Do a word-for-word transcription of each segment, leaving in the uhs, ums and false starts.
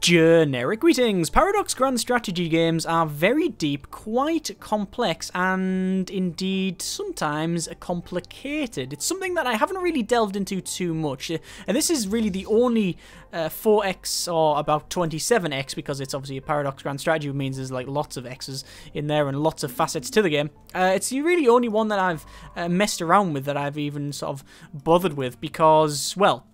Generic greetings! Paradox Grand Strategy games are very deep, quite complex, and indeed sometimes complicated. It's something that I haven't really delved into too much, and this is really the only uh, four X or about twenty-seven X, because it's obviously a Paradox Grand Strategy, which means there's like lots of X's in there and lots of facets to the game. Uh, it's the really only one that I've uh, messed around with, that I've even sort of bothered with, because, well,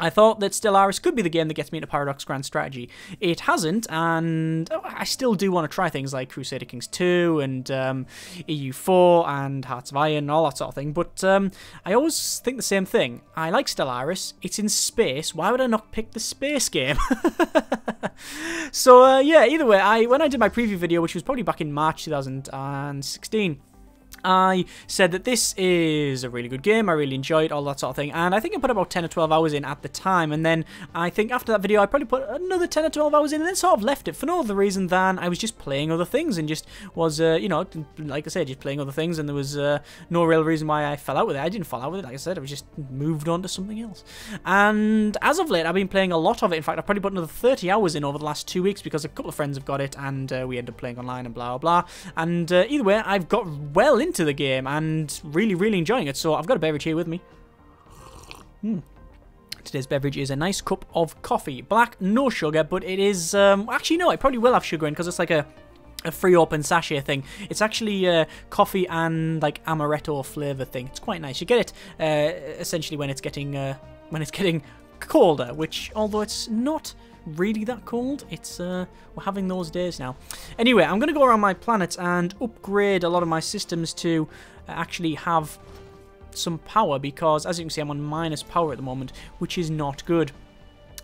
I thought that Stellaris could be the game that gets me into Paradox Grand Strategy. It hasn't, and I still do want to try things like Crusader Kings two and um, E U four and Hearts of Iron and all that sort of thing, but um, I always think the same thing. I like Stellaris, it's in space, why would I not pick the space game? So uh, yeah, either way, I when I did my preview video, which was probably back in March two thousand sixteen, I said that this is a really good game, I really enjoy it, all that sort of thing, and I think I put about ten or twelve hours in at the time, and then I think after that video I probably put another ten or twelve hours in, and then sort of left it for no other reason than I was just playing other things, and just was, uh, you know, like I said, just playing other things, and there was uh, no real reason why I fell out with it. I didn't fall out with it, like I said, I was just moved on to something else. And as of late, I've been playing a lot of it. In fact, I've probably put another thirty hours in over the last two weeks, because a couple of friends have got it, and uh, we end up playing online and blah, blah, blah, and uh, either way, I've got well into to the game and really really enjoying it. So I've got a beverage here with me. Hmm. Today's beverage is a nice cup of coffee, black, no sugar, but it is um actually no, it probably will have sugar in, because it's like a a free open sachet thing. It's actually uh, coffee and like amaretto flavor thing. It's quite nice. You get it uh, essentially when it's getting uh, when it's getting colder, which although it's not really that cold, it's uh we're having those days now. Anyway, I'm gonna go around my planet and upgrade a lot of my systems to actually have some power, because as you can see I'm on minus power at the moment, which is not good.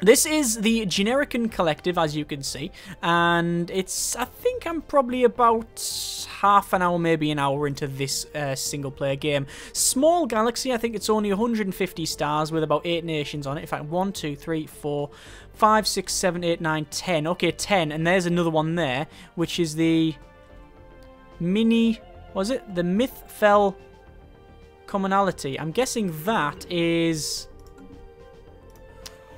This is the Generican Collective, as you can see, and it's, I think I'm probably about half an hour, maybe an hour into this uh, single-player game. Small galaxy, I think it's only one hundred fifty stars with about eight nations on it. In fact, one, two, three, four, five, six, seven, eight, nine, ten. Okay, ten, and there's another one there, which is the mini, was it? The Mythfell Commonality. I'm guessing that is...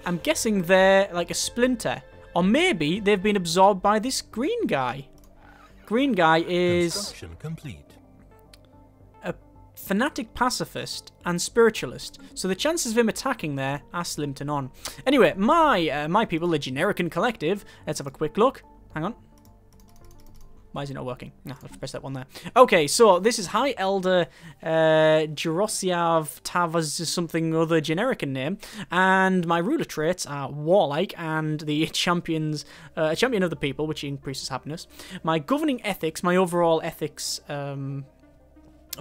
I'm guessing they're like a splinter. Or maybe they've been absorbed by this green guy. Green guy is... Construction complete. A fanatic pacifist and spiritualist. So the chances of him attacking there are slim to none. Anyway, my uh, my people, the Generican Collective. Let's have a quick look. Hang on. Why is it not working? No, I'll press that one there. Okay, so this is High Elder uh, Jerosiav Tavaz is something other Generican name, and my ruler traits are warlike and the champions, a uh, champion of the people, which increases happiness. My governing ethics, my overall ethics um,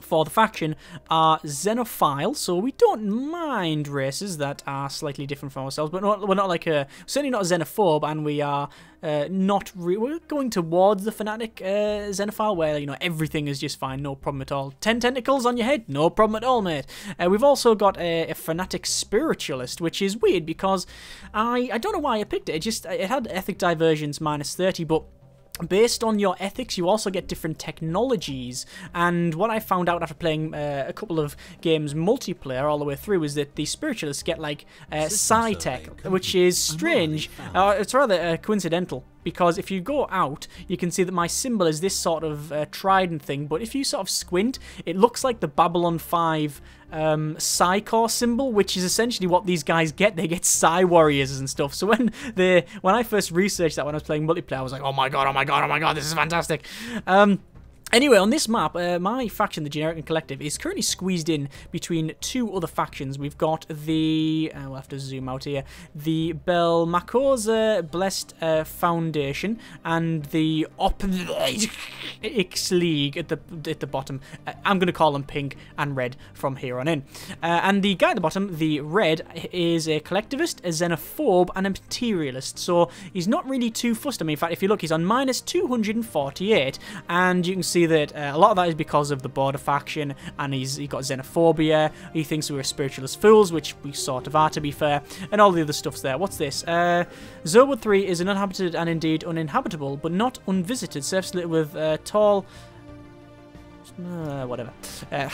for the faction are xenophile, so we don't mind races that are slightly different from ourselves, but not, we're not like a certainly not a xenophobe, and we are. Uh, not re we're going towards the fanatic uh, xenophile, where you know everything is just fine, no problem at all. Ten tentacles on your head, no problem at all, mate. Uh, we've also got a, a fanatic spiritualist, which is weird because I I don't know why I picked it. It just it had ethic divergence minus thirty, but based on your ethics, you also get different technologies. And what I found out after playing uh, a couple of games multiplayer all the way through is that the spiritualists get like uh, Psy tech, which is strange. Uh, it's rather uh, coincidental, because if you go out, you can see that my symbol is this sort of uh, trident thing, but if you sort of squint, it looks like the Babylon five um, Psy Corps symbol, which is essentially what these guys get. They get Psy warriors and stuff. So when they, when I first researched that when I was playing multiplayer, I was like, oh my god, oh my god, oh my god, this is fantastic. Um... Anyway, on this map, uh, my faction, the Generican Collective, is currently squeezed in between two other factions. We've got the, uh, we'll have to zoom out here, the Balmacosa Blessed uh, Foundation and the Op-Ix League at the at the bottom. Uh, I'm going to call them pink and red from here on in. Uh, and the guy at the bottom, the red, is a collectivist, a xenophobe, and a materialist. So he's not really too fussed. I mean, in fact, if you look, he's on minus two hundred forty-eight, and you can see See that uh, a lot of that is because of the border faction, and he's he got xenophobia. He thinks we were spiritualist fools, which we sort of are, to be fair, and all the other stuff's there. What's this? Uh, Zobot three is an uninhabited and indeed uninhabitable, but not unvisited surface with uh, tall, uh, whatever. Uh,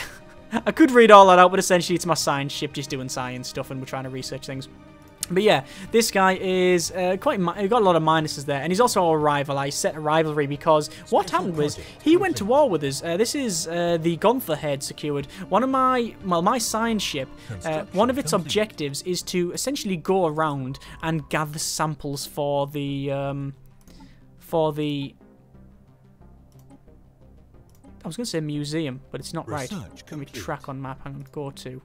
I could read all that out, but essentially it's my science ship just doing science stuff, and we're trying to research things. But yeah, this guy is uh, quite, he's got a lot of minuses there, and he's also our rival. I set a rivalry because what happened was he went to war with us. Uh, this is uh, the Gonther head secured. One of my, well, my science ship, uh, one of its objectives is to essentially go around and gather samples for the, um, for the, I was going to say museum, but it's not right. Let me track on map and go to,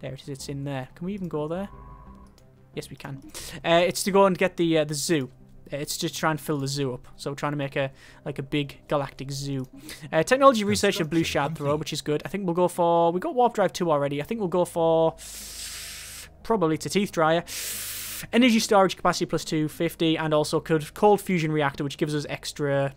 there it is, it's in there. Can we even go there? Yes, we can. Uh, it's to go and get the uh, the zoo. It's to try and fill the zoo up. So we're trying to make a like a big galactic zoo. Uh, technology research and blue shard throw, which is good. I think we'll go for. We got warp drive two already. I think we'll go for probably to teeth dryer. Energy storage capacity plus two fifty, and also could cold fusion reactor, which gives us extra.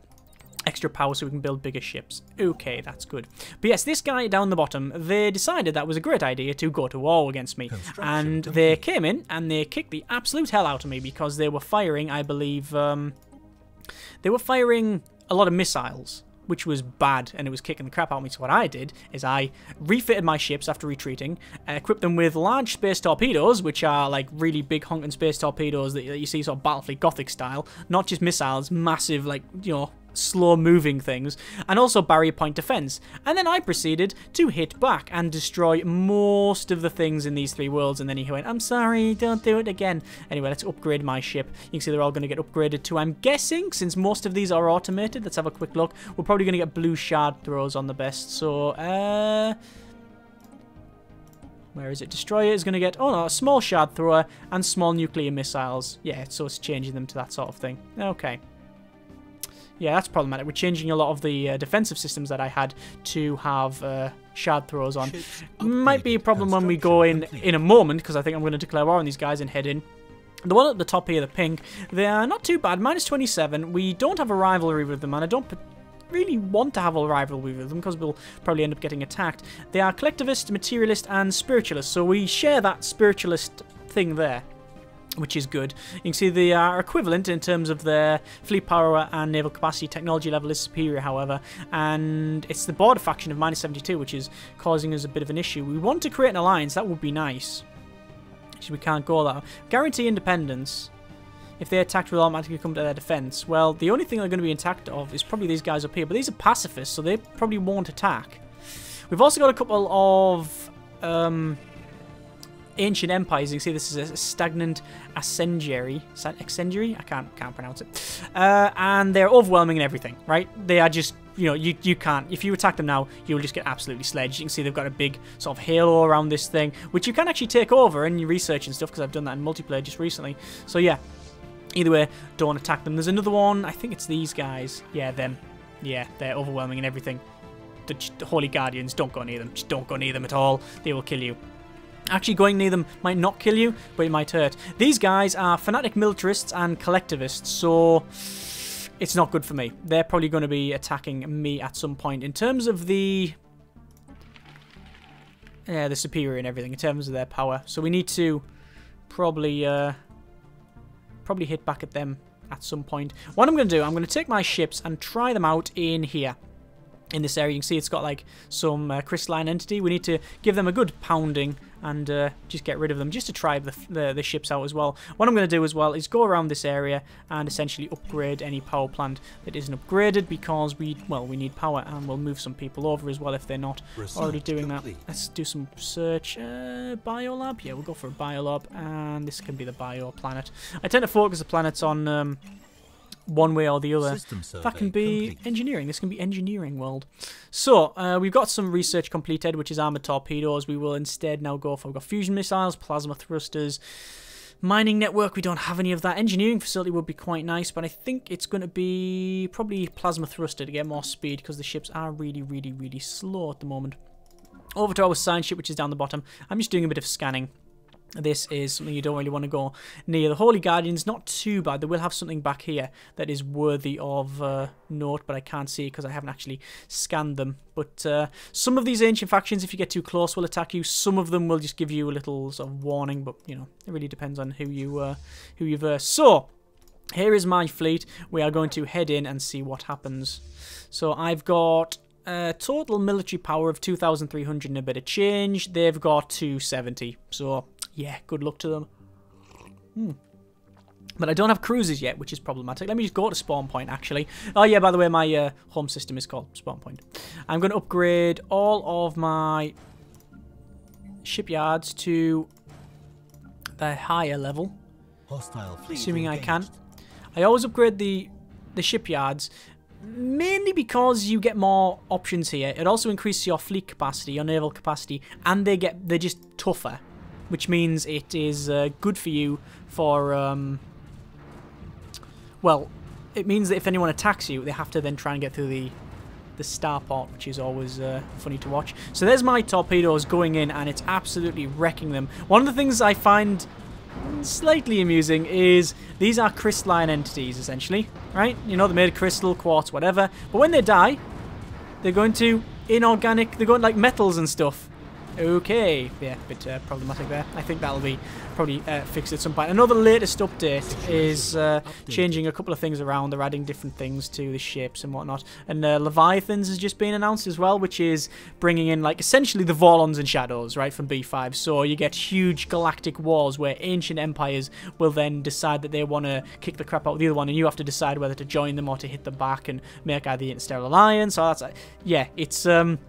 Extra power so we can build bigger ships. Okay, that's good. But yes, this guy down the bottom, they decided that was a great idea to go to war against me. And they came in and they kicked the absolute hell out of me because they were firing, I believe, um, they were firing a lot of missiles, which was bad, and it was kicking the crap out of me. So what I did is I refitted my ships after retreating, uh, equipped them with large space torpedoes, which are like really big honking space torpedoes that, that you see sort of Battlefleet Gothic style, not just missiles, massive like, you know, slow-moving things, and also barrier point defense. And then I proceeded to hit back and destroy most of the things in these three worlds, and then he went, I'm sorry, don't do it again. Anyway, let's upgrade my ship. You can see they're all going to get upgraded too, I'm guessing, since most of these are automated. Let's have a quick look. We're probably going to get blue shard throws on the best, so, uh... where is it? Destroyer is going to get, oh no, a small shard thrower and small nuclear missiles. Yeah, so it's changing them to that sort of thing. Okay. Yeah, that's problematic. We're changing a lot of the uh, defensive systems that I had to have uh, shard throws on. Might be a problem when we go in in a moment, because I think I'm going to declare war on these guys and head in. The one at the top here, the pink, they are not too bad. minus twenty-seven. We don't have a rivalry with them, and I don't really want to have a rivalry with them, because we'll probably end up getting attacked. They are collectivist, materialist, and spiritualist, so we share that spiritualist thing there, which is good. You can see they are equivalent in terms of their fleet power and naval capacity. Technology level is superior, however, and it's the border faction of minus seventy-two, which is causing us a bit of an issue. We want to create an alliance. That would be nice. Actually, we can't go that. Guarantee independence. If they attacked, we'll automatically come to their defense. Well, the only thing they're going to be attacked of is probably these guys up here, but these are pacifists, so they probably won't attack. We've also got a couple of... Um, Ancient Empires. You can see this is a stagnant ascendiary. Ascendiary? I can't can't pronounce it. Uh, and they're overwhelming and everything, right? They are just, you know, you, you can't. If you attack them now, you'll just get absolutely sledged. You can see they've got a big sort of halo around this thing, which you can actually take over in your research and stuff, because I've done that in multiplayer just recently. So yeah, either way, don't attack them. There's another one. I think it's these guys. Yeah, them. Yeah, they're overwhelming and everything. The, the Holy Guardians, don't go near them. Just don't go near them at all. They will kill you. Actually, going near them might not kill you, but it might hurt. These guys are fanatic militarists and collectivists, so it's not good for me. They're probably going to be attacking me at some point. In terms of the... yeah, the superior and everything, in terms of their power. So we need to probably, uh, probably hit back at them at some point. What I'm going to do, I'm going to take my ships and try them out in here. In this area, you can see it's got like some uh, crystalline entity. We need to give them a good pounding and uh, just get rid of them, just to try the, the, the ships out as well. What I'm going to do as well is go around this area and essentially upgrade any power plant that isn't upgraded, because we, well, we need power, and we'll move some people over as well if they're not research already doing complete. That. Let's do some search. Uh, biolab? Yeah, we'll go for a biolab, and this can be the bio planet. I tend to focus the planets on... Um, one way or the other. That can be complete. Engineering. This can be engineering world. So, uh, we've got some research completed, which is armoured torpedoes. We will instead now go for, we've got fusion missiles, plasma thrusters, mining network. We don't have any of that. Engineering facility would be quite nice, but I think it's going to be probably plasma thruster to get more speed, because the ships are really, really, really slow at the moment. Over to our science ship, which is down the bottom. I'm just doing a bit of scanning. This is something you don't really want to go near. The Holy Guardians, not too bad. They will have something back here that is worthy of uh, note, but I can't see it because I haven't actually scanned them. But uh, some of these ancient factions, if you get too close, will attack you. Some of them will just give you a little sort of warning, but, you know, it really depends on who you, uh, who you verse. So, here is my fleet. We are going to head in and see what happens. So, I've got... Uh, total military power of two thousand three hundred and a bit of change. They've got two seventy, so yeah, good luck to them. Hmm. But I don't have cruisers yet, which is problematic. Let me just go to spawn point, actually. Oh, yeah, by the way, my uh, home system is called spawn point. I'm going to upgrade all of my shipyards to the higher level. Hostile fleet assuming engaged. I can. I always upgrade the, the shipyards, mainly because you get more options here. It also increases your fleet capacity, your naval capacity, and they get, they're just tougher, which means it is uh, good for you for... Um, well, it means that if anyone attacks you, they have to then try and get through the the starport, which is always uh, funny to watch. So there's my torpedoes going in, and it's absolutely wrecking them. One of the things I find slightly amusing is these are crystalline entities, essentially, right? You know, they're made of crystal, quartz, whatever. But when they die, they're going to inorganic, they're going like metals and stuff. Okay, yeah, a bit uh, problematic there. I think that'll be probably uh, fixed at some point. Another latest update is uh, changing a couple of things around. They're adding different things to the ships and whatnot. And uh, Leviathans has just been announced as well, which is bringing in, like, essentially the Vorlons and Shadows, right, from B five. So you get huge galactic wars where ancient empires will then decide that they want to kick the crap out of the other one, and you have to decide whether to join them or to hit them back and make either the Interstellar Alliance. So that's, uh, yeah, it's... um.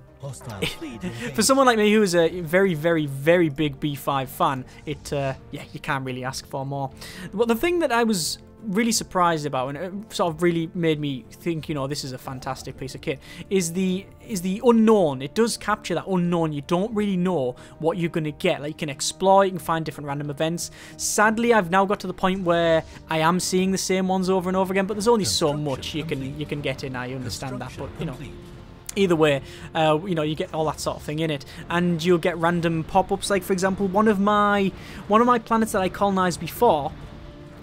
For someone like me who is a very, very, very big B five fan, it uh, yeah, you can't really ask for more. But the thing that I was really surprised about, and it sort of really made me think, you know, this is a fantastic piece of kit, is the is the unknown. It does capture that unknown. You don't really know what you're going to get. Like, you can explore, you can find different random events. Sadly, I've now got to the point where I am seeing the same ones over and over again, but there's only so much you can you can get in. I understand that, but you know. Either way, uh, you know, you get all that sort of thing in it, and you'll get random pop-ups. Like, for example, one of my one of my planets that I colonized before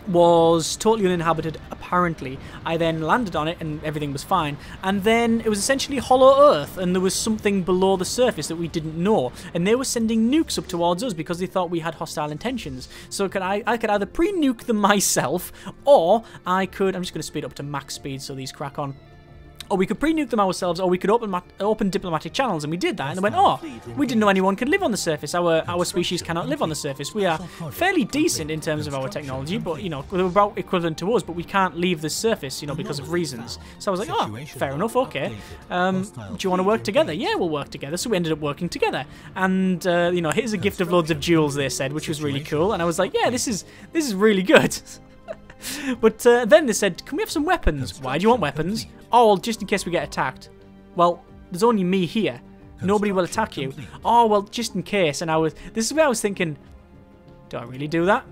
was totally uninhabited, apparently. I then landed on it, and everything was fine. And then it was essentially hollow Earth, and there was something below the surface that we didn't know. And they were sending nukes up towards us because they thought we had hostile intentions. So could I, I could either pre-nuke them myself, or I could... I'm just going to speed up to max speed so these crack on. Or we could pre-nuke them ourselves, or we could open open diplomatic channels, and we did that, and they went, oh, we didn't know anyone could live on the surface. Our our species cannot live on the surface. We are fairly decent in terms of our technology, but, you know, they're about equivalent to us, but we can't leave the surface, you know, because of reasons. So I was like, oh, fair enough, okay. Um, do you want to work together? Yeah, we'll work together. So we ended up working together. And, uh, you know, here's a gift of loads of jewels, they said, which was really cool. And I was like, yeah, this is this is really good. But uh, then they said, can we have some weapons? Why do you want weapons? Oh, well, just in case we get attacked. Well, there's only me here. Nobody will attack you. Oh, well, just in case. And I was, this is where I was thinking, do I really do that?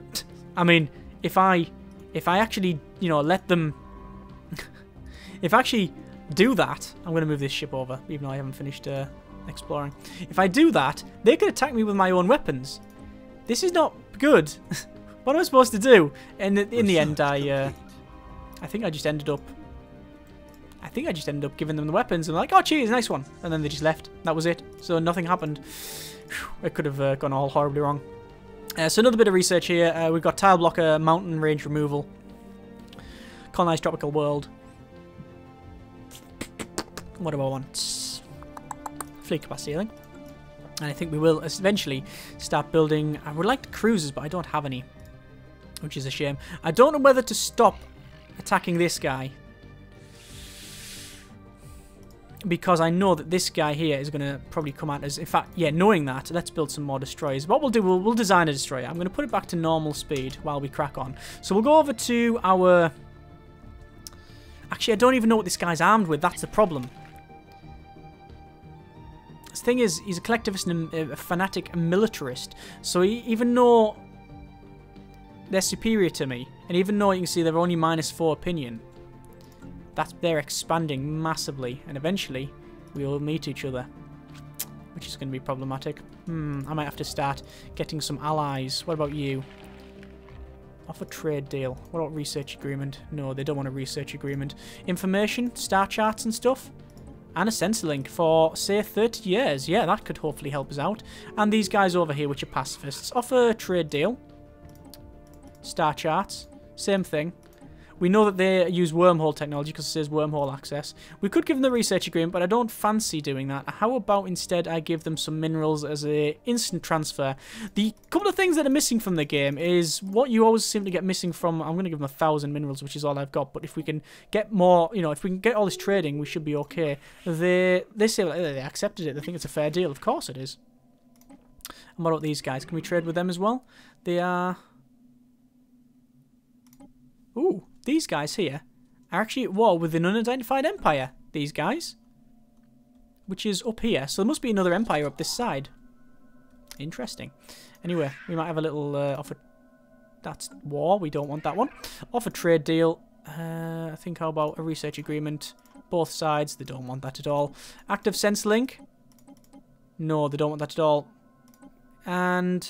I mean, if I, if I actually, you know, let them, if I actually do that, I'm going to move this ship over, even though I haven't finished uh, exploring. If I do that, they could attack me with my own weapons. This is not good. What am I supposed to do? And in the end, I, uh, I think I just ended up, I think I just ended up giving them the weapons, and like, oh, cheers, nice one. And then they just left. That was it. So nothing happened. It could have uh, gone all horribly wrong. Uh, so another bit of research here. Uh, we've got tile blocker, mountain range removal, colonized tropical world. What do I want? Fleet capacity, I think. And I think we will eventually start building. I would like the cruisers, but I don't have any, which is a shame. I don't know whether to stop attacking this guy, because I know that this guy here is going to probably come at us. In fact, yeah, knowing that, let's build some more destroyers. What we'll do, we'll, we'll design a destroyer. I'm going to put it back to normal speed while we crack on. So we'll go over to our... Actually, I don't even know what this guy's armed with. That's the problem. The thing is, he's a collectivist and a fanatic and militarist. So he, even though they're superior to me, and even though you can see they're only minus four opinion... That's, they're expanding massively, and eventually we will meet each other, which is going to be problematic. Hmm, I might have to start getting some allies. What about you? Offer trade deal. What about research agreement? No, they don't want a research agreement. Information, star charts and stuff, and a sensor link for, say, thirty years. Yeah, that could hopefully help us out. And these guys over here, which are pacifists, offer trade deal, star charts, same thing. We know that they use wormhole technology because it says wormhole access. We could give them the research agreement, but I don't fancy doing that. How about instead I give them some minerals as a instant transfer? The couple of things that are missing from the game is what you always seem to get missing from... I'm going to give them a thousand minerals, which is all I've got, but if we can get more, you know, if we can get all this trading, we should be okay. They, they say like, they accepted it. They think it's a fair deal. Of course it is. And what about these guys? Can we trade with them as well? They are... Ooh, these guys here are actually at war with an unidentified empire. These guys. Which is up here. So there must be another empire up this side. Interesting. Anyway, we might have a little uh, offer... That's war. We don't want that one. Offer trade deal. Uh, I think how about a research agreement? Both sides. They don't want that at all. Active sense link. No, they don't want that at all. And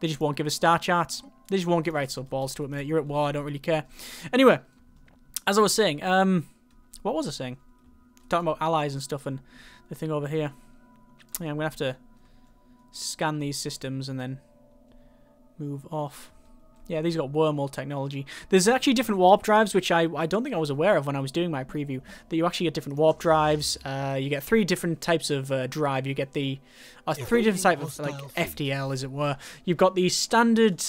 they just won't give us star charts. They just won't get right, so balls to it, mate. You're at war, I don't really care. Anyway, as I was saying, um, what was I saying? Talking about allies and stuff and the thing over here. Yeah, I'm going to have to scan these systems and then move off. Yeah, these got wormhole technology. There's actually different warp drives, which I, I don't think I was aware of when I was doing my preview, that you actually get different warp drives. Uh, you get three different types of uh, drive. You get the... Uh, three different types of, like, F T L, as it were. You've got the standard...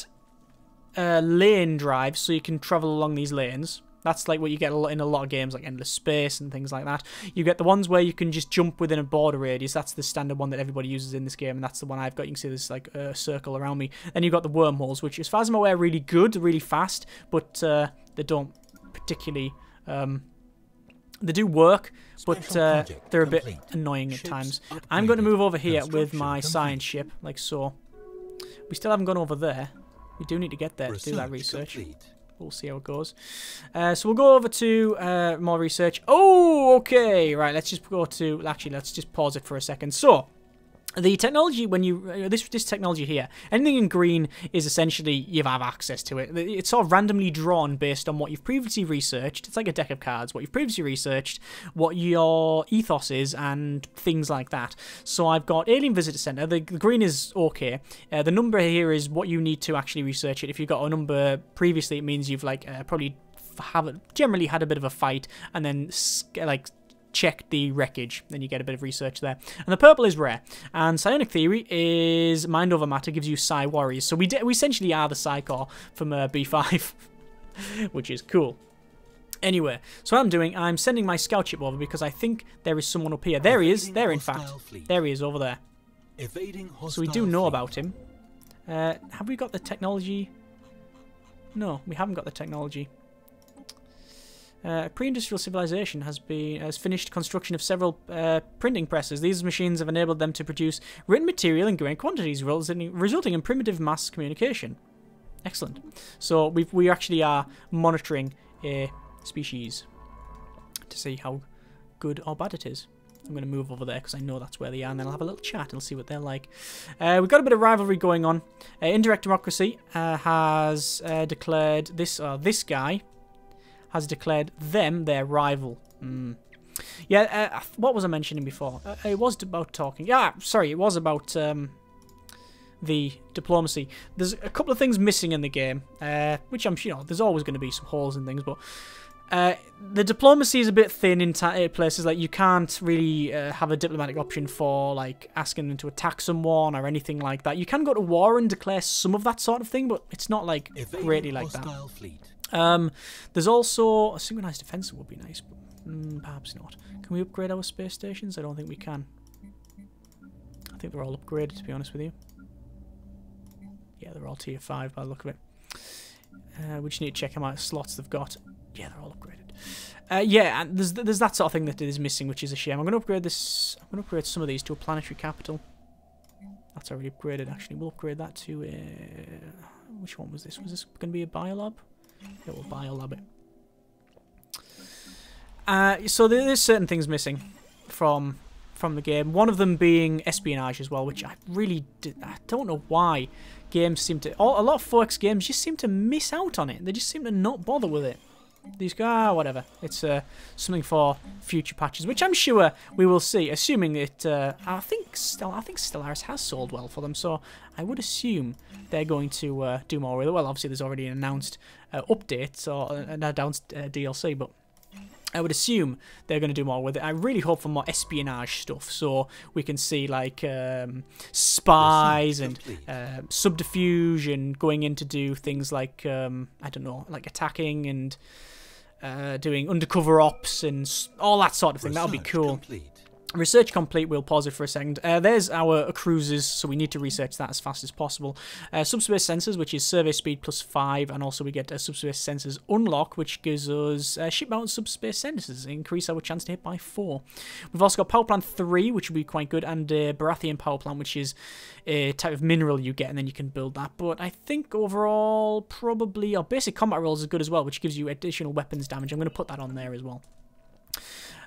Uh, lane drive, so you can travel along these lanes. That's like what you get a lot in a lot of games like Endless Space and things like that. You get the ones where you can just jump within a border radius. That's the standard one that everybody uses in this game, and that's the one I've got. You can see there's like a circle around me. Then you've got the wormholes, which as far as I'm aware are really good, really fast, but uh, they don't particularly... Um, they do work, but uh, they're a bit annoying at times. I'm going to move over here with my science ship, like so. We still haven't gone over there. We do need to get there to do that research. We'll see how it goes. Uh, so we'll go over to uh, more research. Oh, okay. Right, let's just go to... Actually, let's just pause it for a second. So... The technology, when you this this technology here, anything in green is essentially you have access to it. It's sort of randomly drawn based on what you've previously researched. It's like a deck of cards. What you've previously researched, what your ethos is, and things like that. So I've got Alien Visitor Center. The, the green is okay. Uh, the number here is what you need to actually research it. If you've got a number previously, it means you've like uh, probably have generally had a bit of a fight, and then like. Check the wreckage, then you get a bit of research there. And the purple is rare. And Psionic Theory is Mind Over Matter, gives you Psy Warriors. So we, d we essentially are the Psy Corps from uh, B five, which is cool. Anyway, so what I'm doing, I'm sending my scout ship over because I think there is someone up here. There he is, there in fact. There he is over there. So we do know about him. Uh, have we got the technology? No, we haven't got the technology. Uh, a pre-industrial civilization has been has finished construction of several uh, printing presses. These machines have enabled them to produce written material in great quantities, resulting in primitive mass communication. Excellent. So we we actually are monitoring a species to see how good or bad it is. I'm going to move over there because I know that's where they are, and then I'll have a little chat and see what they're like. Uh, we've got a bit of rivalry going on. Uh, Indirect Democracy uh, has uh, declared this uh, this guy. has declared them their rival. Mm. Yeah, uh, what was I mentioning before? Uh, it was about talking. Yeah, sorry, it was about um, the diplomacy. There's a couple of things missing in the game, uh, which I'm sure, you know, there's always going to be some holes and things, but uh, the diplomacy is a bit thin in places. Like, you can't really uh, have a diplomatic option for, like, asking them to attack someone or anything like that. You can go to war and declare some of that sort of thing, but it's not, like, greatly like that. Fleet. Um, there's also a synchronized defense would be nice, but mm, perhaps not. Can we upgrade our space stations? I don't think we can. I think they're all upgraded, to be honest with you. Yeah, they're all tier five by the look of it. Uh, we just need to check how many slots they've got. Yeah, they're all upgraded. Uh, yeah, and there's there's that sort of thing that is missing, which is a shame. I'm going to upgrade this. I'm going to upgrade some of these to a planetary capital. That's already upgraded. Actually, we'll upgrade that to a. Which one was this? Was this going to be a biolab? It will biolab it. Uh, so there, there's certain things missing from from the game. One of them being espionage as well, which I really did, I don't know why games seem to... A lot of four X games just seem to miss out on it. They just seem to not bother with it. these guys, oh, whatever. It's uh, something for future patches, which I'm sure we will see, assuming it, uh, I think Stell I think Stellaris has sold well for them, so I would assume they're going to uh, do more with it. Well, obviously there's already an announced uh, update, or an announced uh, D L C, but I would assume they're going to do more with it. I really hope for more espionage stuff, so we can see like um, spies and uh, subterfuge and going in to do things like um, I don't know, like attacking and uh, doing undercover ops and all that sort of thing. That would be cool. Complete. Research complete. We'll pause it for a second. Uh, there's our uh, cruisers, so we need to research that as fast as possible. Uh, subspace sensors, which is survey speed plus five, and also we get uh, subspace sensors unlock, which gives us uh, ship-mounted subspace sensors, increase our chance to hit by four. We've also got power plant three, which would be quite good, and uh, Baratheon power plant, which is a type of mineral you get, and then you can build that. But I think overall, probably our basic combat rolls is good as well, which gives you additional weapons damage. I'm going to put that on there as well.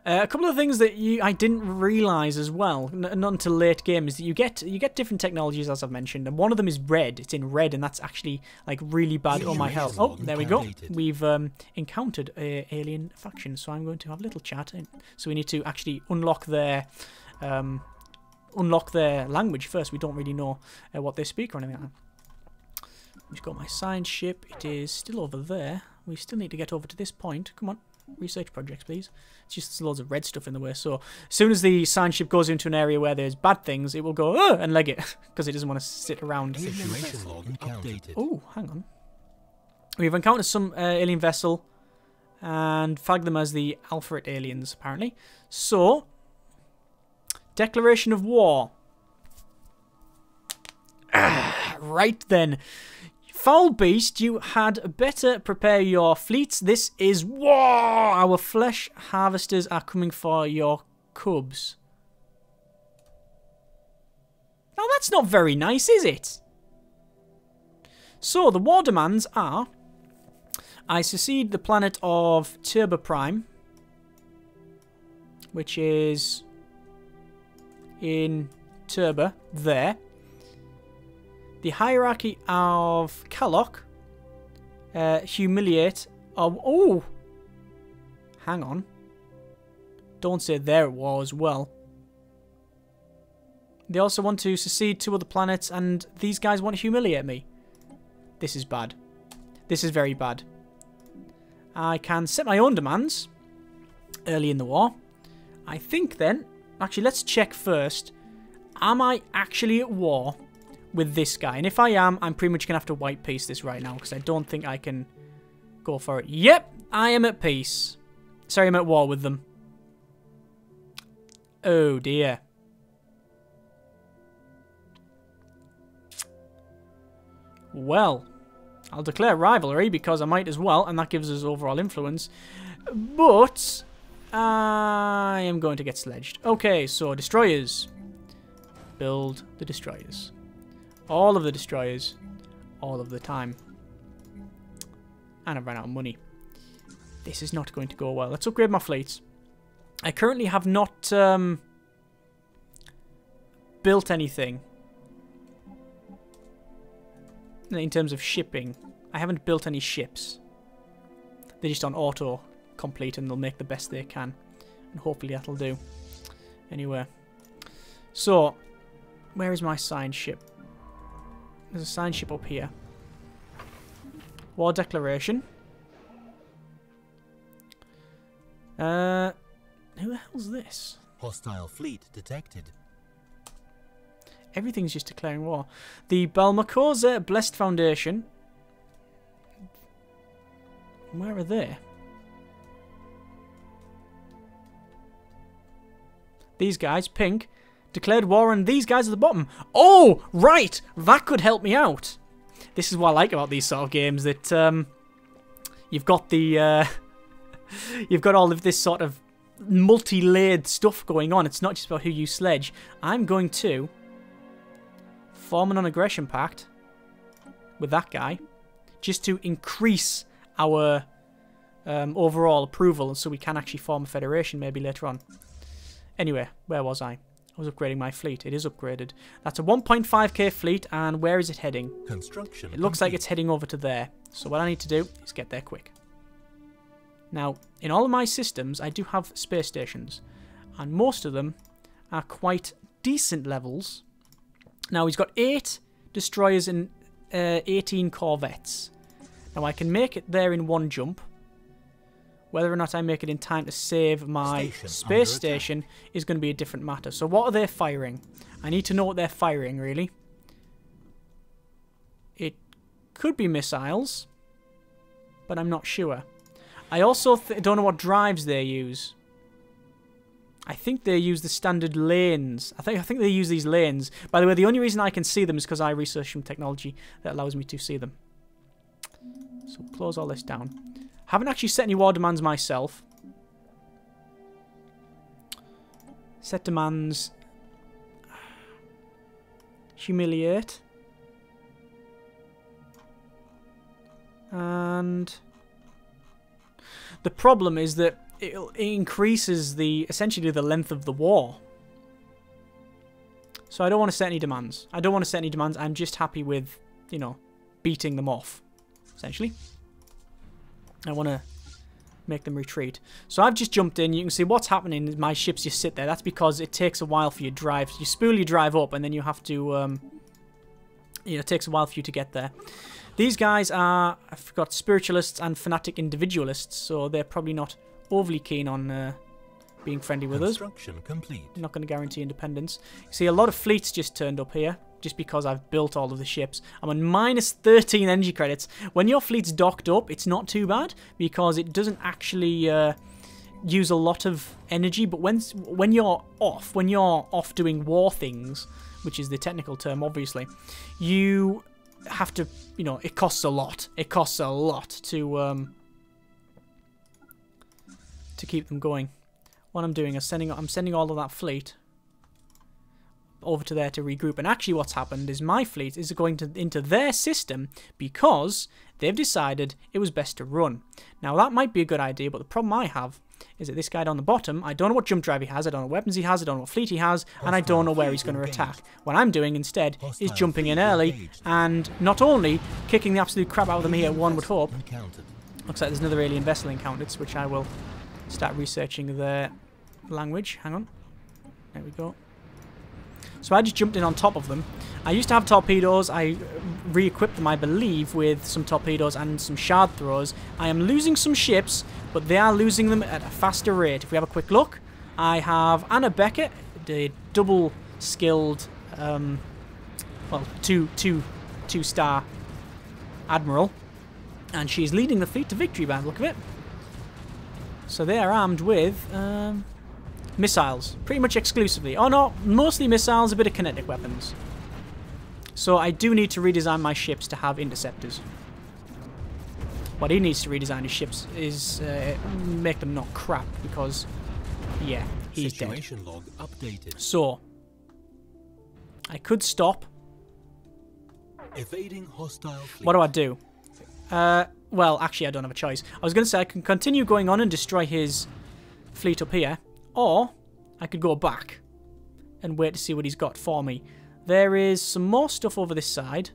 Uh, a couple of things that you I didn't realise as well, n not until late game, is that you get you get different technologies, as I've mentioned, and one of them is red. It's in red, and that's actually like really bad. Oh my hell! Oh, there we go. We've um, encountered a alien faction, so I'm going to have a little chat. In. So we need to actually unlock their um, unlock their language first. We don't really know uh, what they speak or anything like that. We've got my science ship. It is still over there. We still need to get over to this point. Come on. Research projects, please. It's just loads of red stuff in the way. So as soon as the science ship goes into an area where there's bad things, it will go oh, and leg it because it doesn't want to sit around. Oh, hang on. We've encountered some uh, alien vessel and flagged them as the Alpharet aliens, apparently. So, declaration of war. Ah, right then. Foul Beast, you had better prepare your fleets. This is war! Our flesh harvesters are coming for your cubs. Now that's not very nice, is it? So, the war demands are... I secede the planet of Turba Prime, which is in Turba, there. The Hierarchy of Kaloc, uh, humiliate, oh, oh, hang on, don't say there it was as well. They also want to secede to other planets and these guys want to humiliate me. This is bad. This is very bad. I can set my own demands early in the war. I think then, actually let's check first, am I actually at war with this guy? And if I am, I'm pretty much going to have to white piece this right now, because I don't think I can go for it. Yep, I am at peace. Sorry, I'm at war with them. Oh, dear. Well, I'll declare rivalry, because I might as well, and that gives us overall influence. But, I am going to get sledged. Okay, so destroyers. Build the destroyers. All of the destroyers, all of the time. And I've run out of money. This is not going to go well. Let's upgrade my fleets. I currently have not um, built anything. In terms of shipping, I haven't built any ships. They're just on auto-complete and they'll make the best they can. And hopefully that'll do. Anyway. So, where is my science ship? There's a science ship up here. War declaration. Uh, who the hell's this? Hostile fleet detected. Everything's just declaring war. The Balmacosa Blessed Foundation. Where are they? These guys, pink. Declared war, and these guys at the bottom. Oh, right! That could help me out. This is what I like about these sort of games, that um, you've got the... Uh, you've got all of this sort of multi-layered stuff going on. It's not just about who you sledge. I'm going to form a non-aggression pact with that guy, just to increase our um, overall approval, so we can actually form a federation maybe later on. Anyway, where was I? I was upgrading my fleet. It is upgraded. That's a one point five K fleet, and where is it heading? Construction. It looks complete. Like it's heading over to there. So what I need to do is get there quick. Now, in all of my systems, I do have space stations, and most of them are quite decent levels. Now, he's got eight destroyers and uh, eighteen corvettes. Now, I can make it there in one jump. Whether or not I make it in time to save my space station is going to be a different matter. So what are they firing? I need to know what they're firing, really. It could be missiles, but I'm not sure. I also th don't know what drives they use. I think they use the standard lanes. I think I think they use these lanes. By the way, the only reason I can see them is because I researched some technology that allows me to see them. So we'll close all this down. Haven't actually set any war demands myself. Set demands. Humiliate. And the problem is that it increases the essentially the length of the war. So I don't want to set any demands. I don't want to set any demands. I'm just happy with, you know, beating them off, essentially. I want to make them retreat. So I've just jumped in. You can see what's happening is my ships just sit there. That's because it takes a while for your drive. You spool your drive up, and then you have to, um, you know, it takes a while for you to get there. These guys are, I forgot, spiritualists and fanatic individualists, so they're probably not overly keen on uh, being friendly with us. Complete. Not going to guarantee independence. You see, a lot of fleets just turned up here, just because I've built all of the ships. I'm on minus thirteen energy credits. When your fleet's docked up, it's not too bad, because it doesn't actually uh, use a lot of energy, but when, when you're off, when you're off doing war things, which is the technical term, obviously, you have to, you know, it costs a lot. It costs a lot to, um, to keep them going. What I'm doing is sending, I'm sending all of that fleet over to there to regroup. And actually what's happened is my fleet is going to, into their system because they've decided it was best to run. Now, that might be a good idea, but the problem I have is that this guy down the bottom, I don't know what jump drive he has, I don't know what weapons he has, I don't know what fleet he has, and I don't know where he's going to attack. What I'm doing instead is jumping in early and not only kicking the absolute crap out of them here, one would hope. Looks like there's another alien vessel encountered, which I will start researching their language. Hang on. There we go. So I just jumped in on top of them. I used to have torpedoes. I re-equipped them, I believe, with some torpedoes and some shard throws. I am losing some ships, but they are losing them at a faster rate. If we have a quick look, I have Anna Beckett, the double-skilled, um, well, two, two, two-star admiral, and she's leading the fleet to victory by the look of it. So they are armed with um, missiles, pretty much exclusively. Oh no, mostly missiles, a bit of kinetic weapons. So I do need to redesign my ships to have interceptors. What he needs to redesign his ships is uh, make them not crap, because, yeah, he's Situation dead. Log updated. So, I could stop. Evading hostile fleet. What do I do? Uh, well, actually, I don't have a choice. I was going to say I can continue going on and destroy his fleet up here, or I could go back and wait to see what he's got for me. There is some more stuff over this side.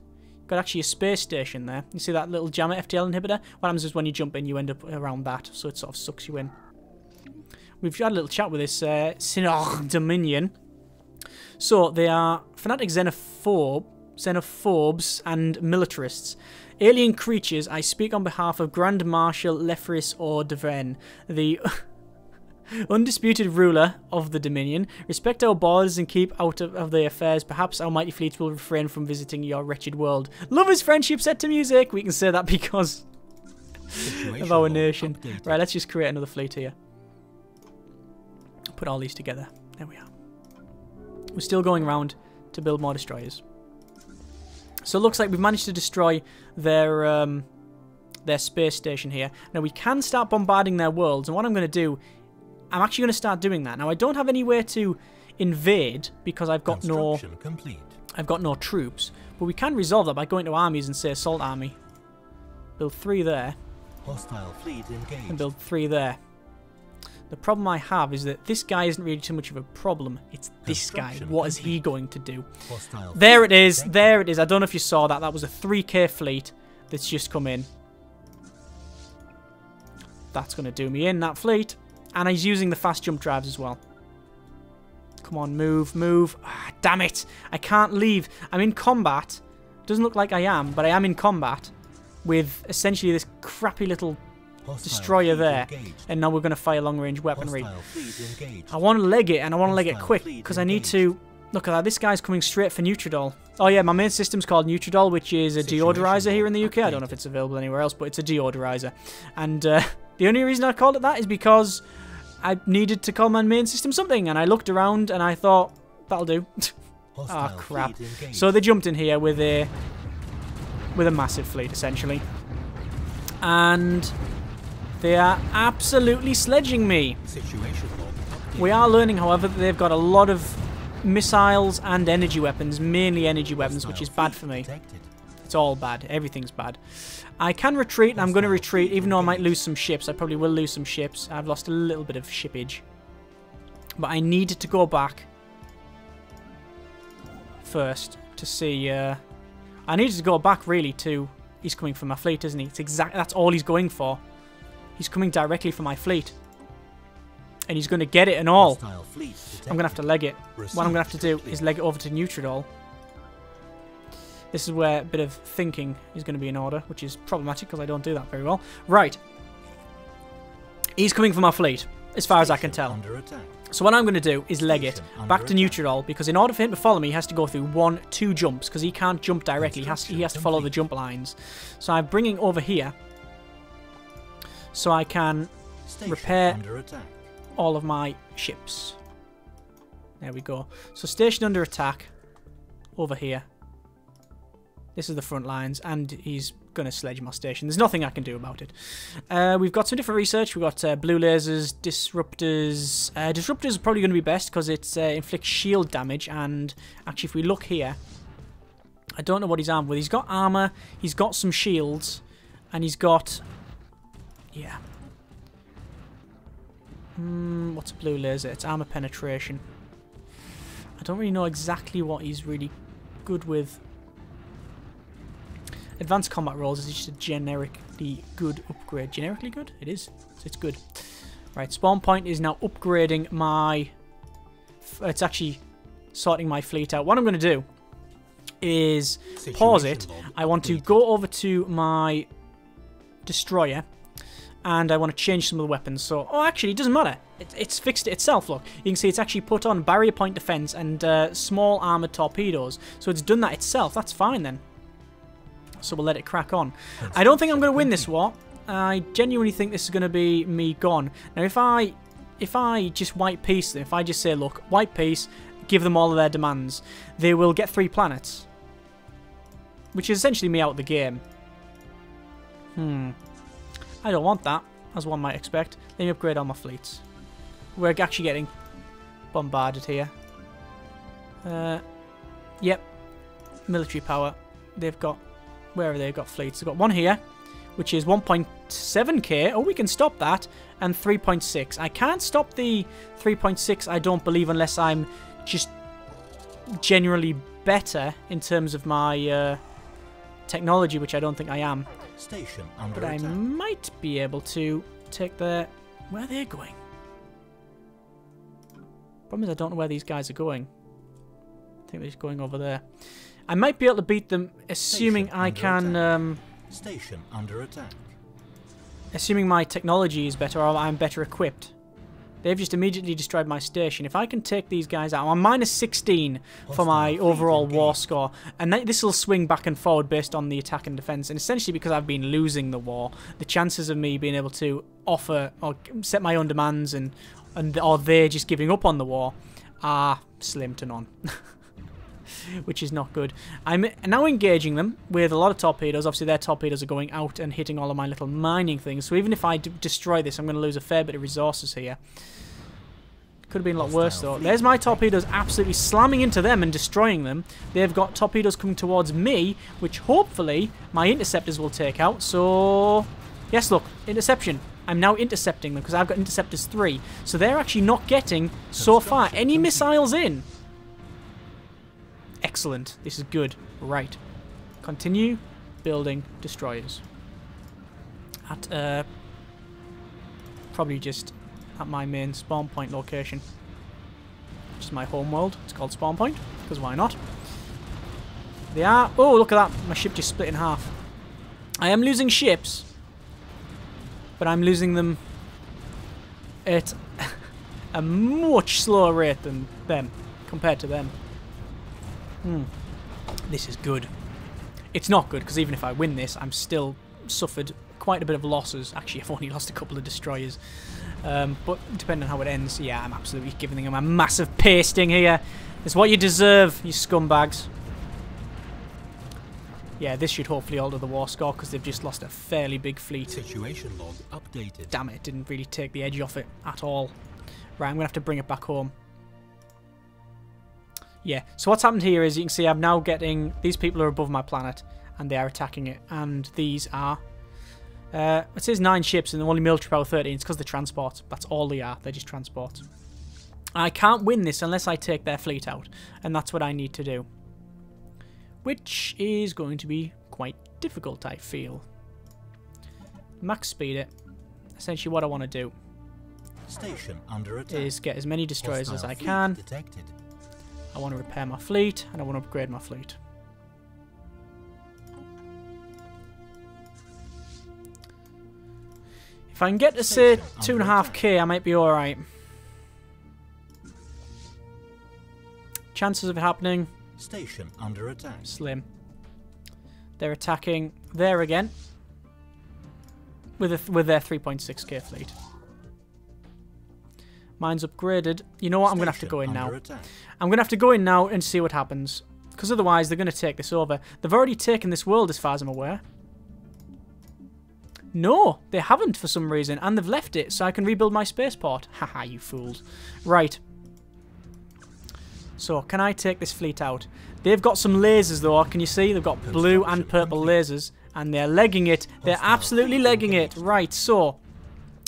Got actually a space station there. You see that little jammer F T L inhibitor? What happens is when you jump in, you end up around that, so it sort of sucks you in. We've had a little chat with this uh, Sinar Dominion. So they are fanatic xenophobe, xenophobes and militarists. Alien creatures, I speak on behalf of Grand Marshal Leferis or Devren, the undisputed ruler of the Dominion. Respect our borders and keep out of, of their affairs. Perhaps our mighty fleets will refrain from visiting your wretched world. Love is friendship set to music. We can say that because of our nation. Updated. Right, let's just create another fleet here. Put all these together. There we are. We're still going around to build more destroyers. So it looks like we've managed to destroy their... Um, their space station here. Now we can start bombarding their worlds, and what I'm going to do, I'm actually going to start doing that. Now, I don't have anywhere to invade because I've got no complete. I've got no troops. But we can resolve that by going to armies and say assault army. Build three there. Hostile fleet engaged. And build three there. The problem I have is that this guy isn't really too much of a problem. It's this guy. What is he going to do? Hostile there it is. Protected. There it is. I don't know if you saw that. That was a three K fleet that's just come in. That's going to do me in, that fleet. And he's using the fast jump drives as well. Come on, move, move. Ah, damn it. I can't leave. I'm in combat. Doesn't look like I am, but I am in combat with essentially this crappy little destroyer there. And now we're going to fire long-range weaponry. I want to leg it, and I want to leg it quick, because I need to... Look at that, this guy's coming straight for Nutridol. Oh yeah, my main system's called Nutridol, which is a deodorizer here in the U K. I don't know if it's available anywhere else, but it's a deodorizer. And uh, the only reason I called it that is because I needed to call my main system something, and I looked around and I thought, that'll do. Ah, oh, crap. So they jumped in here with a, with a massive fleet, essentially. And they are absolutely sledging me. We are learning, however, that they've got a lot of missiles and energy weapons, mainly energy weapons, which is bad for me. It's all bad. Everything's bad. I can retreat, and I'm going to retreat, even though I might lose some ships. I probably will lose some ships. I've lost a little bit of shippage. But I need to go back first to see... Uh, I needed to go back, really, to... He's coming for my fleet, isn't he? It's exact, that's all he's going for. He's coming directly for my fleet. And he's going to get it and all. I'm going to have to leg it. What I'm going to have to do is leg it over to Nutridol. This is where a bit of thinking is going to be in order, which is problematic because I don't do that very well. Right. He's coming for my fleet, as far as I can tell. So what I'm going to do is leg it back to Nutridol, because in order for him to follow me, he has to go through one, two jumps, because he can't jump directly. He has, he has to follow the jump lines. So I'm bringing over here so I can repair all of my ships. There we go. So stationed under attack over here. This is the front lines, and he's going to sledge my station. There's nothing I can do about it. Uh, we've got some different research. We've got uh, blue lasers, disruptors. Uh, disruptors are probably going to be best because it uh, inflicts shield damage. And actually, if we look here, I don't know what he's armed with. He's got armor, he's got some shields, and he's got... Yeah. Mm, what's a blue laser? It's armor penetration. I don't really know exactly what he's really good with. Advanced combat rolls is just a generically good upgrade. Generically good? It is. It's good. Right, spawn point is now upgrading my... It's actually sorting my fleet out. What I'm going to do is pause it. I want to go over to my destroyer, and I want to change some of the weapons. So, oh, actually, it doesn't matter. It, it's fixed it itself, look. You can see it's actually put on barrier point defense and uh, small armored torpedoes. So it's done that itself. That's fine, then. So we'll let it crack on. I don't think I'm going to win this war. I genuinely think this is going to be me gone. Now, if I if I just white peace them, if I just say, look, white peace, give them all of their demands, they will get three planets. Which is essentially me out of the game. Hmm. I don't want that, as one might expect. Let me upgrade all my fleets. We're actually getting bombarded here. Uh, yep. Military power. They've got... Where have they got fleets? They've got one here, which is one point seven K. Oh, we can stop that. And three point six. I can't stop the three point six, I don't believe, unless I'm just generally better in terms of my uh, technology, which I don't think I am. Station under but attack. I might be able to take their... Where are they going? Problem is, I don't know where these guys are going. I think they're just going over there. I might be able to beat them, assuming I can... Um, Station under attack. Assuming my technology is better, or I'm better equipped. They've just immediately destroyed my station. If I can take these guys out, I'm minus sixteen for my overall war score. And this will swing back and forward based on the attack and defense. And essentially, because I've been losing the war, the chances of me being able to offer or set my own demands and, and or they just giving up on the war are slim to none. Which is not good. I'm now engaging them with a lot of torpedoes. Obviously, their torpedoes are going out and hitting all of my little mining things. So even if I d destroy this, I'm going to lose a fair bit of resources here. Could have been a lot worse, though. There's my torpedoes absolutely slamming into them and destroying them. They've got torpedoes coming towards me, which hopefully my interceptors will take out. So, yes, look, interception. I'm now intercepting them because I've got interceptors three. So they're actually not getting, so far, any missiles in. Excellent. This is good. Right. Continue building destroyers. At, uh... probably just at my main spawn point location, which is my home world. It's called spawn point, because why not? They are... Oh, look at that. My ship just split in half. I am losing ships, but I'm losing them at a much slower rate than them, compared to them. Hmm. This is good. It's not good, because even if I win this, I'm still suffered quite a bit of losses. Actually, I've only lost a couple of destroyers. Um, but depending on how it ends, yeah, I'm absolutely giving them a massive pasting here. It's what you deserve, you scumbags. Yeah, this should hopefully alter the war score, because they've just lost a fairly big fleet. Situation log updated. Damn it, it didn't really take the edge off it at all. Right, I'm going to have to bring it back home. Yeah, so what's happened here is you can see I'm now getting... These people are above my planet, and they are attacking it. And these are... Uh, it says nine ships, and they're only military power thirteen. It's because they're transports. That's all they are. They're just transports. I can't win this unless I take their fleet out. And that's what I need to do. Which is going to be quite difficult, I feel. Max speed it. Essentially what I want to do... Station under attack. Is get as many destroyers Hostile as I can. Detected. I want to repair my fleet, and I want to upgrade my fleet. If I can get to say two and a half k, I might be all right. Chances of it happening? Station under attack. Slim. They're attacking there again with a, with their three point six k fleet. Mine's upgraded. You know what? I'm going to have to go in now. I'm going to have to go in now and see what happens. Because otherwise, they're going to take this over. They've already taken this world, as far as I'm aware. No, they haven't for some reason. And they've left it, so I can rebuild my spaceport. Haha, you fools. Right. So, can I take this fleet out? They've got some lasers, though. Can you see? They've got blue and purple lasers. And they're legging it. They're absolutely legging it. Right, so...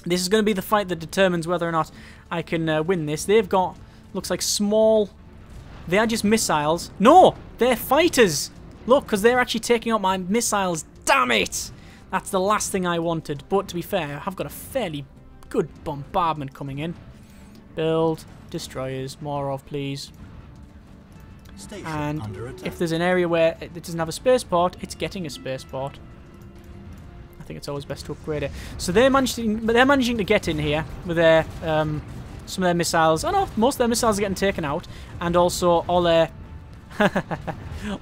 This is going to be the fight that determines whether or not I can uh, win this. They've got, looks like small, they are just missiles. No, they're fighters. Look, because they're actually taking out my missiles. Damn it. That's the last thing I wanted. But to be fair, I've got a fairly good bombardment coming in. Build, destroyers, more of, please. Station and under attack. If there's an area where it doesn't have a spaceport, it's getting a spaceport. I think it's always best to upgrade it. So they're managing, they're managing to get in here with their um, some of their missiles. I know most of their missiles are getting taken out, and also all their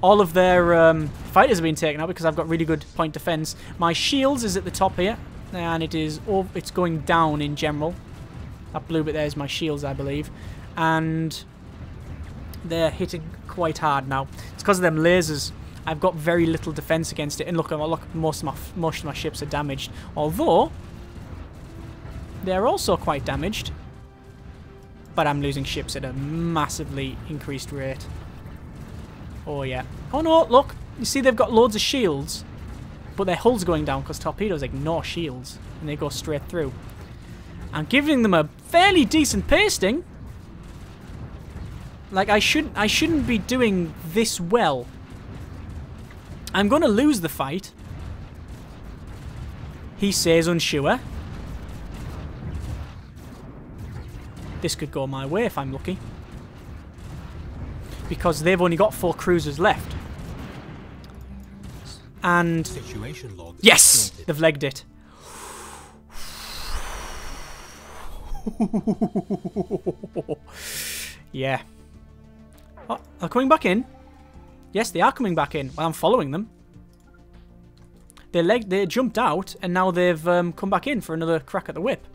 all of their um, fighters are being taken out because I've got really good point defense. My shields is at the top here, and it is oh, it's going down in general. That blue bit there is my shields, I believe, and they're hitting quite hard now. It's because of them lasers. I've got very little defense against it, and look, look, most of my most of my ships are damaged. Although they're also quite damaged, but I'm losing ships at a massively increased rate. Oh yeah. Oh no! Look, you see they've got loads of shields, but their hull's going down because torpedoes ignore shields and they go straight through. I'm giving them a fairly decent pasting. Like I shouldn't, I shouldn't be doing this well. I'm going to lose the fight. He says unsure. This could go my way if I'm lucky. Because they've only got four cruisers left. And... Situation log. Yes! They've legged it. Yeah. Oh, they're coming back in. Yes, they are coming back in. Well, I'm following them. They leg they jumped out, and now they've um, come back in for another crack at the whip.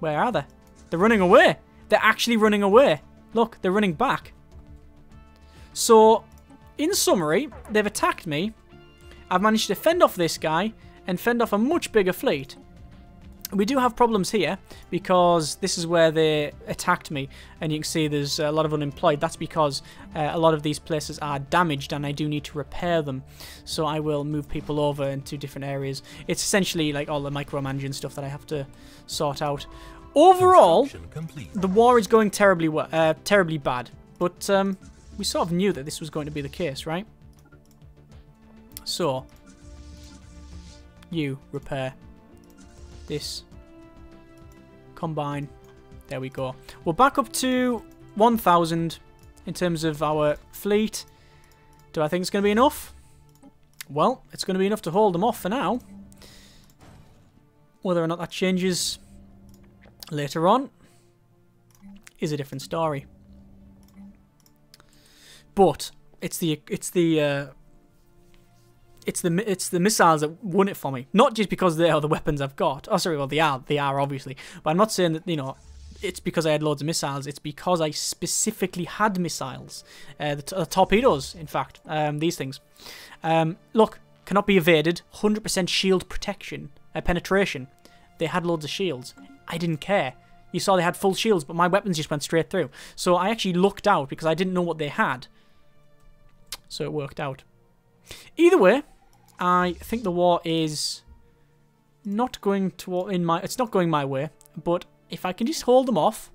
Where are they? They're running away. They're actually running away. Look, they're running back. So, in summary, they've attacked me. I've managed to fend off this guy and fend off a much bigger fleet. We do have problems here because this is where they attacked me, and you can see there's a lot of unemployed. That's because uh, a lot of these places are damaged and I do need to repair them. So I will move people over into different areas. It's essentially like all the micromanaging stuff that I have to sort out. Overall, the war is going terribly uh, terribly bad, but um, we sort of knew that this was going to be the case, right? So, you repair. This combine. There we go. We're back up to one thousand in terms of our fleet. Do I think it's going to be enough? Well, it's going to be enough to hold them off for now. Whether or not that changes later on is a different story. But it's the it's the uh, it's the it's the missiles that won it for me. Not just because they are the weapons I've got. Oh, sorry. Well, they are they are obviously. But I'm not saying that, you know, it's because I had loads of missiles. It's because I specifically had missiles, uh, the t uh, torpedoes, in fact. Um, these things. Um, look, cannot be evaded. one hundred percent shield protection. Uh, penetration. They had loads of shields. I didn't care. You saw they had full shields, but my weapons just went straight through. So I actually looked out because I didn't know what they had. So it worked out. Either way, I think the war is not going to in my. It's not going my way. But if I can just hold them off,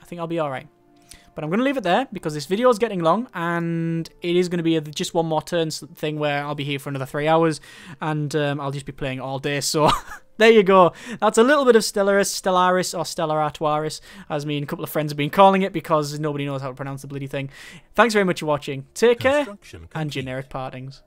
I think I'll be all right. But I'm going to leave it there because this video is getting long, and it is going to be a just one more turn thing where I'll be here for another three hours, and um, I'll just be playing all day. So there you go. That's a little bit of Stellaris, Stellaris, or Stellaratuaris, as me and a couple of friends have been calling it because nobody knows how to pronounce the bloody thing. Thanks very much for watching. Take care, and generic partings.